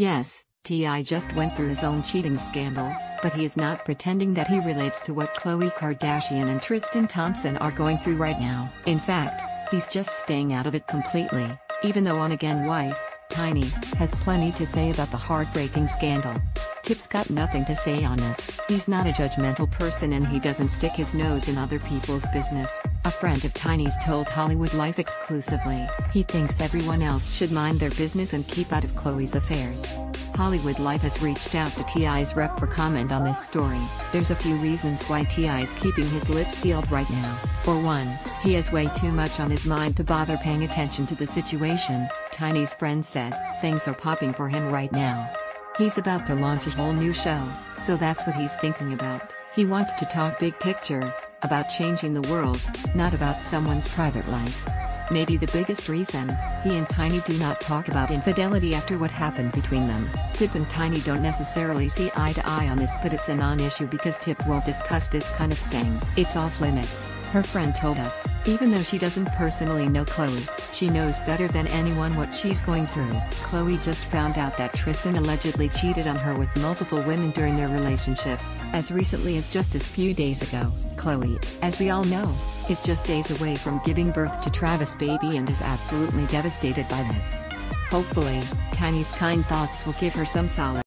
Yes, T.I. just went through his own cheating scandal, but he is not pretending that he relates to what Khloe Kardashian and Tristan Thompson are going through right now. In fact, he's just staying out of it completely, even though on-again wife, Tiny, has plenty to say about the heartbreaking scandal. Tip's got nothing to say on this. He's not a judgmental person and he doesn't stick his nose in other people's business, a friend of Tiny's told Hollywood Life exclusively. He thinks everyone else should mind their business and keep out of Khloe's affairs. Hollywood Life has reached out to T.I.'s rep for comment on this story. There's a few reasons why T.I. is keeping his lips sealed right now. For one, he has way too much on his mind to bother paying attention to the situation, Tiny's friend said. Things are popping for him right now. He's about to launch a whole new show, so that's what he's thinking about. He wants to talk big picture, about changing the world, not about someone's private life. Maybe the biggest reason, he and Tiny do not talk about infidelity after what happened between them. Tip and Tiny don't necessarily see eye to eye on this, but it's a non-issue because Tip won't discuss this kind of thing. It's off limits, her friend told us. Even though she doesn't personally know Khloe, she knows better than anyone what she's going through. Khloe just found out that Tristan allegedly cheated on her with multiple women during their relationship, as recently as just a few days ago. Khloe, as we all know, is just days away from giving birth to Travis' baby and is absolutely devastated by this. Hopefully, Tiny's kind thoughts will give her some solace.